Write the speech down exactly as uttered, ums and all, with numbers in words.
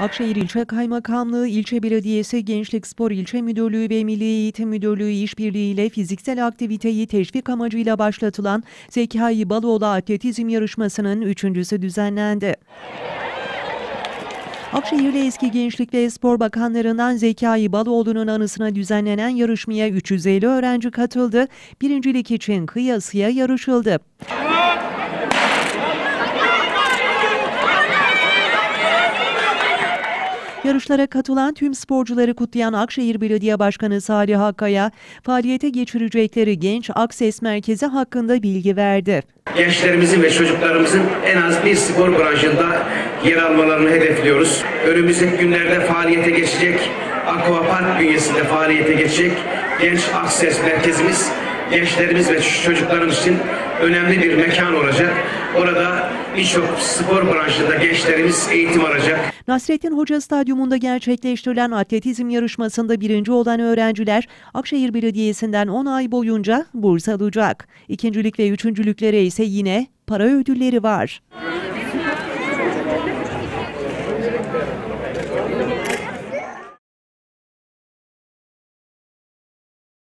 Akşehir İlçe Kaymakamlığı, İlçe Belediyesi, Gençlik Spor İlçe Müdürlüğü ve Milli Eğitim Müdürlüğü işbirliğiyle fiziksel aktiviteyi teşvik amacıyla başlatılan Zekai Baloğlu atletizm yarışmasının üçüncüsü düzenlendi. Akşehir'li eski Gençlik ve Spor Bakanlarından Zekai Baloğlu'nun anısına düzenlenen yarışmaya üç yüz elli öğrenci katıldı. Birincilik için kıyasıya yarışıldı. Yarışlara katılan tüm sporcuları kutlayan Akşehir Belediye Başkanı Salih Hakka'ya faaliyete geçirecekleri Genç Akses Merkezi hakkında bilgi verdi. Gençlerimizin ve çocuklarımızın en az bir spor branşında yer almalarını hedefliyoruz. Önümüzdeki günlerde faaliyete geçecek, Aquapark bünyesinde faaliyete geçecek Genç Akses Merkezimiz, gençlerimiz ve çocuklarımız için önemli bir mekan olacak. Orada birçok spor branşında gençlerimiz eğitim alacak. Nasrettin Hoca Stadyumunda gerçekleştirilen atletizm yarışmasında birinci olan öğrenciler Akşehir Belediyesi'nden on ay boyunca burs alacak. İkincilik ve üçüncülüklere ise yine para ödülleri var.